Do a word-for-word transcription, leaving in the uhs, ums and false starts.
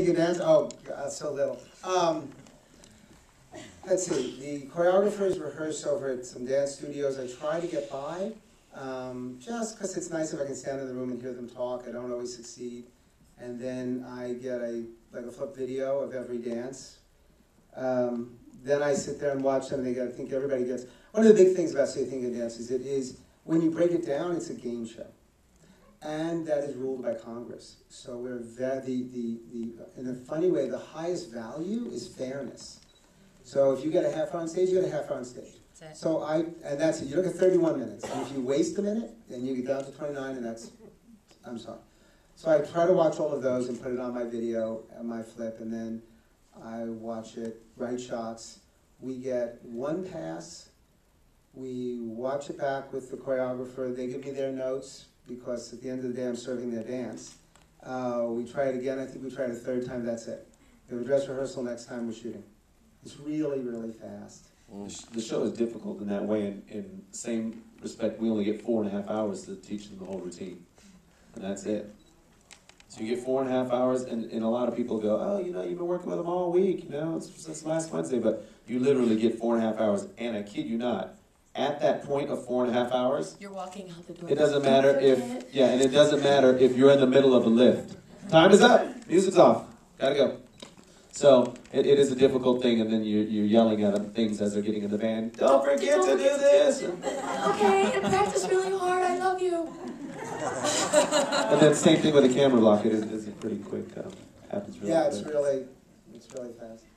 You dance? Oh, so little. Um, let's see. The choreographers rehearse over at some dance studios. I try to get by, um, just because it's nice if I can stand in the room and hear them talk. I don't always succeed. And then I get a like a flip video of every dance. Um, then I sit there and watch them. And they get, I think everybody gets. One of the big things about So You Think You Can Dance is it is when you break it down, it's a game show. And that is ruled by Congress. So we're the, the, the, in a funny way, the highest value is fairness. So if you get a half hour on stage, you get a half hour on stage. So I, and that's it. You look at thirty-one minutes, and if you waste a minute, then you get down to twenty-nine, and that's, I'm sorry. So I try to watch all of those and put it on my video, and my flip, and then I watch it, right shots. We get one pass. We watch it back with the choreographer. They give me their notes, because at the end of the day, I'm serving their dance. Uh, we try it again. I think we tried it a third time. That's it. We have a dress rehearsal next time we're shooting. It's really, really fast. Well, the show is difficult in that way. In, in same respect, we only get four and a half hours to teach them the whole routine. And that's it. So you get four and a half hours, and, and a lot of people go, oh, you know, you've been working with them all week, you know, since last Wednesday. But you literally get four and a half hours, and I kid you not, at that point of four and a half hours, you're walking out the door. It doesn't matter if, yeah, and it doesn't matter if you're in the middle of a lift. Time is up. Music's off. Gotta go. So it, it is a difficult thing, and then you're, you're yelling at them things as they're getting in the van. Don't forget Don't to do this. Okay, and practice really hard. I love you. And then same thing with the camera block. It is, it's pretty quick. Um, happens really. Yeah, it's quick. really, it's really fast.